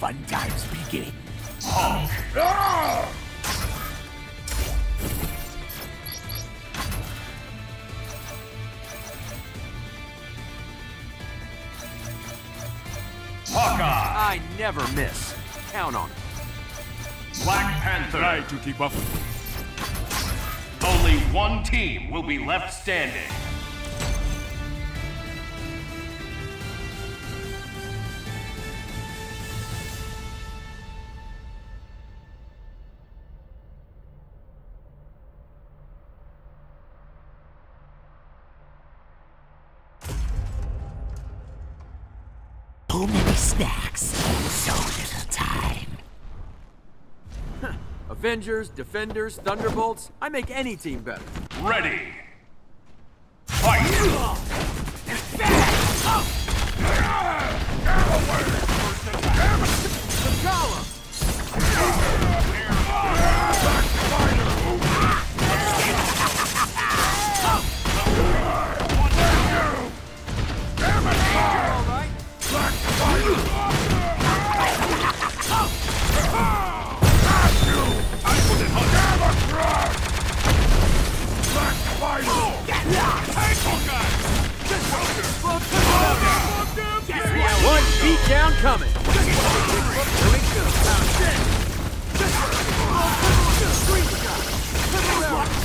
fun times begin. Hulk! Hawkeye! I never miss. Count on it. Black Panther! Try to keep up. Only one team will be left standing. So many snacks, so little time. Avengers, Defenders, Thunderbolts, I make any team better. Ready! Fight! Down coming. Right on the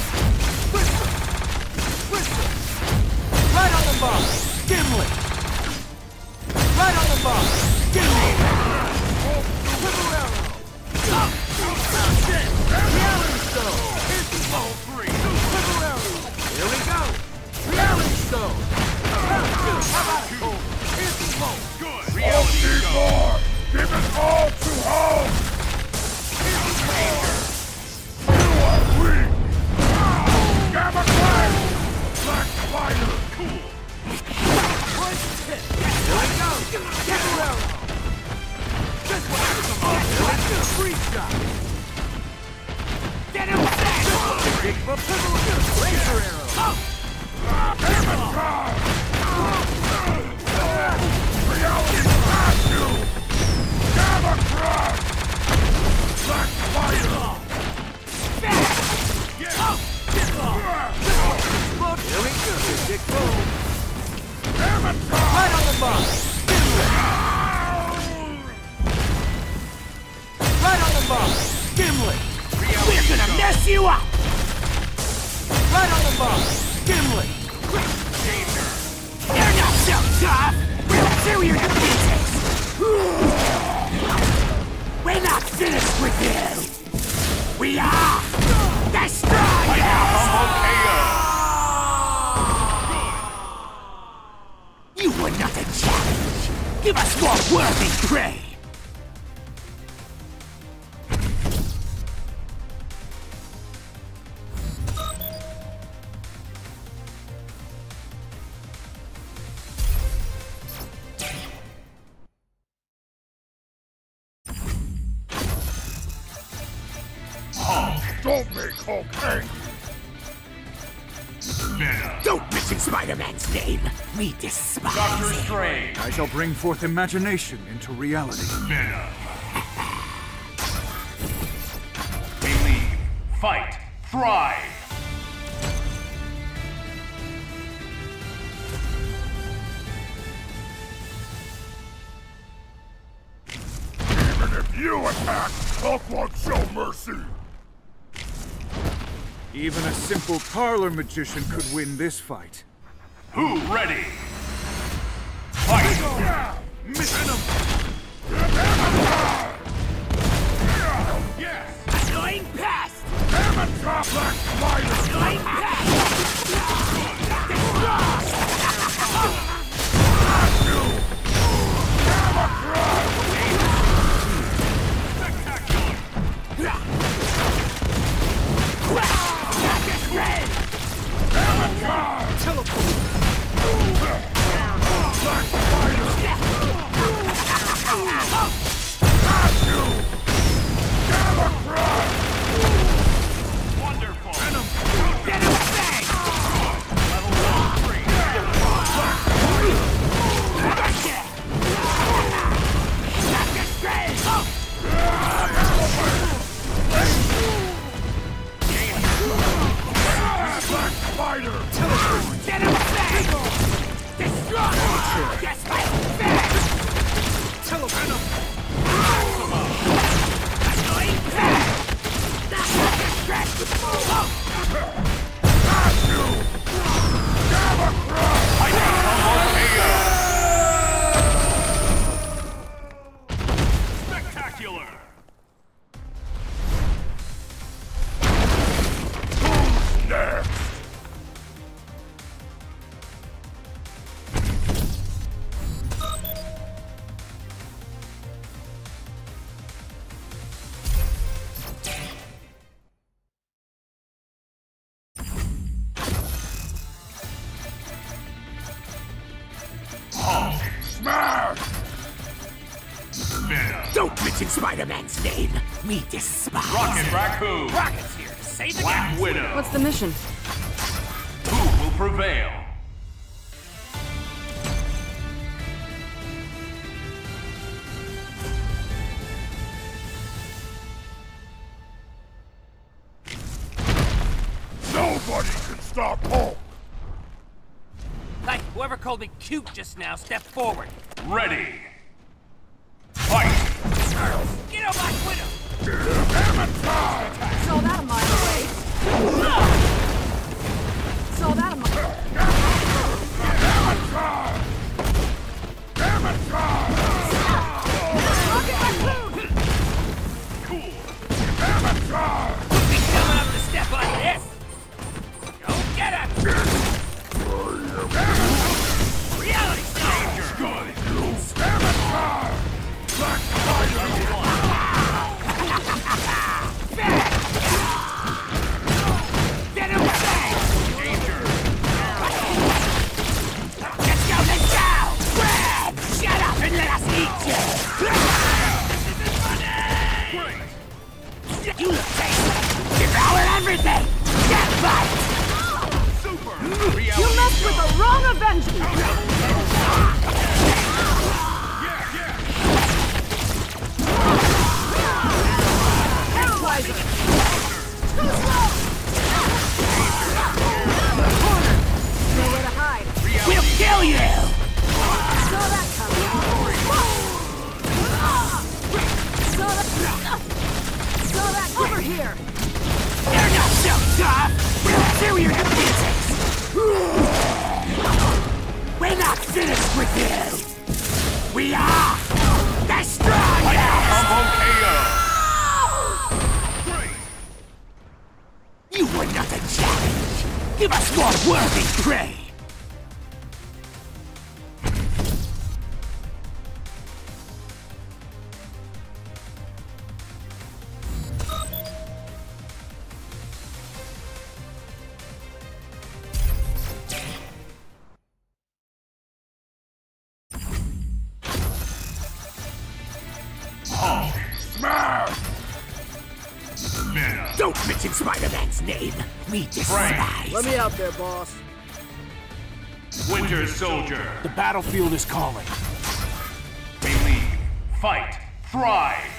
bomb. Gimlet. Right on the bomb. Gimlet. Up. Reality stone. Here's the ball three. Here we go. Reality stone. Here's the ball. Good. Need more! Give it all to Hulk! You are weak! Gamma Clan! Black Spider! Cool! Here we go! Get around! This one's a monster! Free shot! Get him back! Big Republican! Laser arrow! Up! Gamma Clan! Reality! Black fire! Get up! Get up! Here we go! Get go! Right on the bus! Gimlet! Right on the bus! Gimlet! We're gonna mess you up! Right on the bus! Gimlet! Quick! Danger! You're not so tough! We'll do your pieces! We're not finished with you! We are destroyers! I have a KO! You were not a challenge! Give us more worthy prey! Don't make Hulk angry! Don't mention Spider-Man's name! We despise Doctor Strange! I shall bring forth imagination into reality. Venom! Believe, fight, thrive! Even if you attack, Hulk won't show mercy! Even a simple parlor magician could win this fight. Who ready? Fight! Mission him! Yes! Going past! Amateur Black Spider! Going past! Wonderful! Venom! Venom! Bang! mention Spider-Man's name. We despise Rocket Raccoon. Rocket's here to save the Black Widow. What's the mission? Who will prevail? Nobody can stop Hulk. Hey, whoever called me cute just now, step forward. Ready. Get on, Black Widow! Saw that a mile away. Saw that a mile away. Look at my food! Cool. Would be coming up to step on this! Go get him! Reality Stranger! Good! Black Panther! Don't mention Spider-Man's name. We despise. Let me out there, boss. Winter Soldier. The battlefield is calling. Believe, fight, thrive.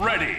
Ready.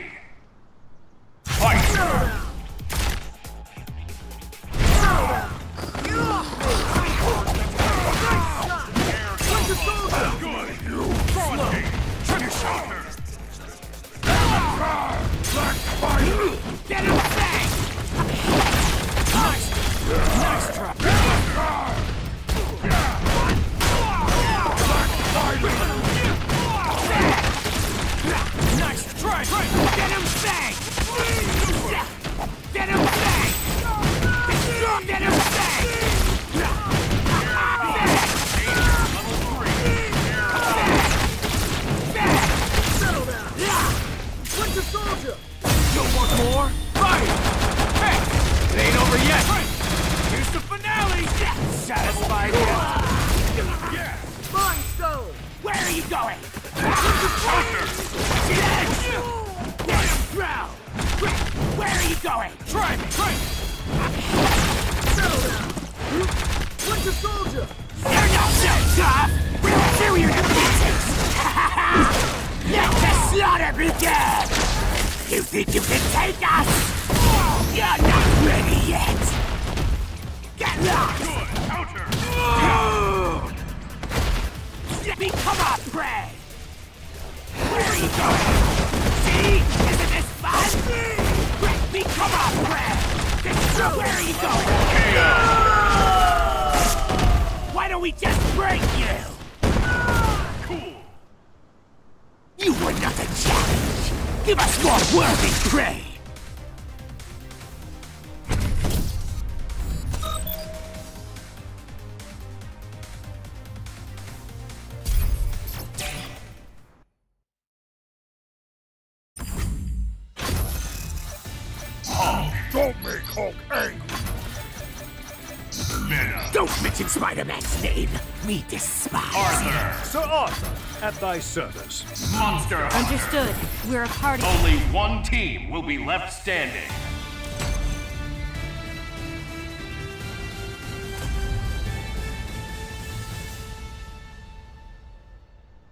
manner. Don't mention Spider-Man's name. We despise Arthur. Sir Arthur, at thy service. Monster Hunter. Understood. We're a party. Only one team will be left standing.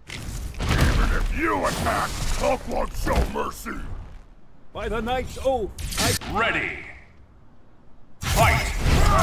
Even if you attack, Hulk won't show mercy. By the knight's oath, I... Ready. Fight! You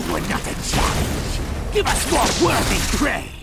were not a challenge! Give us more worthy prey!